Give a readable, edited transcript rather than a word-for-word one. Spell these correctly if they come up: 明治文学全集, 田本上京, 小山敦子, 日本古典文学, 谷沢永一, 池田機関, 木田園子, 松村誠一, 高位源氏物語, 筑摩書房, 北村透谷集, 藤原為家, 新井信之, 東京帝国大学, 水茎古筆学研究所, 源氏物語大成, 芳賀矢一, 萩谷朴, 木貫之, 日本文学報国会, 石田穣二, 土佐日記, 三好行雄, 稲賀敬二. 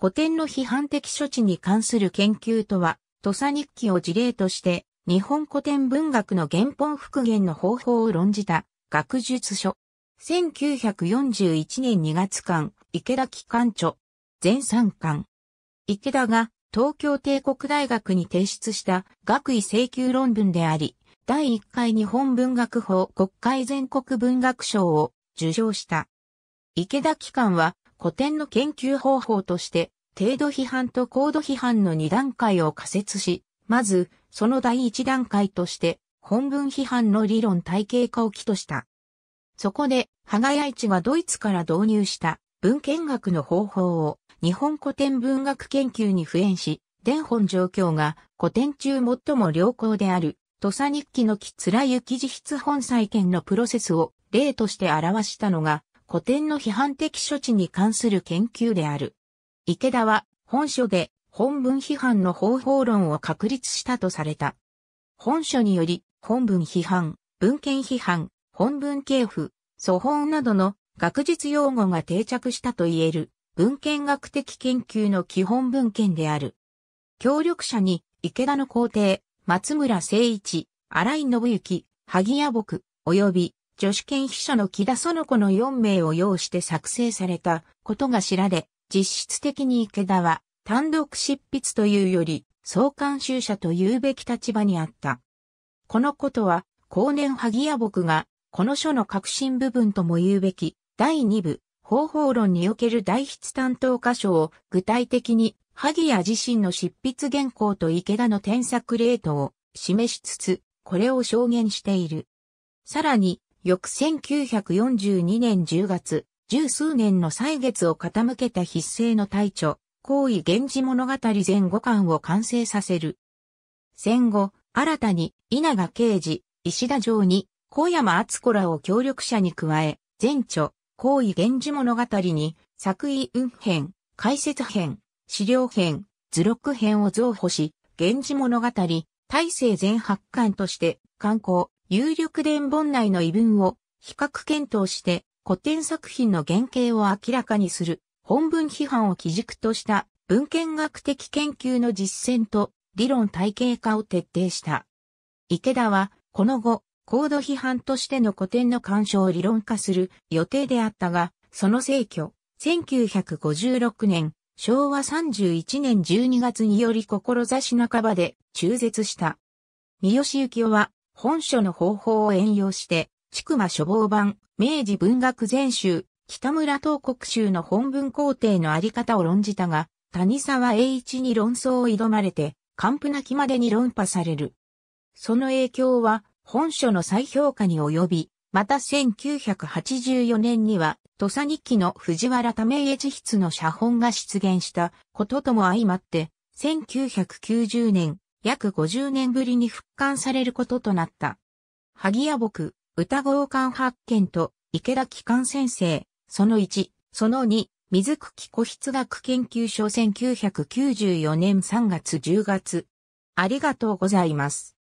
古典の批判的処置に関する研究とは、土佐日記を事例として、日本古典文学の原本復元の方法を論じた学術書。1941年2月刊、池田機関著。全3巻。池田が東京帝国大学に提出した学位請求論文であり、第1回日本文学報国会全国文学賞を受賞した。池田機関は、古典の研究方法として、程度批判と高度批判の2段階を仮説し、まず、その第1段階として、本文批判の理論体系化を基とした。そこで、芳賀弥一がドイツから導入した文献学の方法を、日本古典文学研究に付縁し、田本上京が古典中最も良好である、土佐日記の木貫之自筆本再建のプロセスを例として表したのが、古典の批判的処置に関する研究である。池田は本書で本文批判の方法論を確立したとされた。本書により本文批判、文献批判、本文系譜、謗本などの学術用語が定着したといえる文献学的研究の基本文献である。協力者に池田の校弟、松村誠一、新井信之、萩谷木、及び助手兼秘書の木田園子の4名を要して作成されたことが知られ、実質的に池田は単独執筆というより総監修者というべき立場にあった。このことは後年萩谷木がこの書の核心部分とも言うべき第2部方法論における代筆担当箇所を具体的に萩谷自身の執筆原稿と池田の添削レートを示しつつこれを証言している。さらに翌1942年10月、十数年の歳月を傾けた筆勢の大著、高位源氏物語全5巻を完成させる。戦後、新たに稲賀啓二、石田常二、小山敦子らを協力者に加え、全著、高位源氏物語に、作為運編、解説編、資料編、図録編を増補し、源氏物語、大成全8巻として、刊行。有力伝本内の異文を比較検討して古典作品の原型を明らかにする本文批判を基軸とした文献学的研究の実践と理論体系化を徹底した。池田はこの後高度批判としての古典の鑑賞を理論化する予定であったが、その逝去、1956年、昭和31年12月により志半ばで中絶した。三好幸男は本書の方法を援用して、筑馬書房版、明治文学全集、北村東国集の本文工程のあり方を論じたが、谷沢栄一に論争を挑まれて、完膚なきまでに論破される。その影響は、本書の再評価に及び、また1984年には、土佐日記の藤原為家自筆の写本が出現したこととも相まって、1990年、約50年ぶりに復刊されることとなった。萩谷木、歌合巻発見と池田機関先生、その1、その2、水茎古筆学研究所1994年3月10月。ありがとうございます。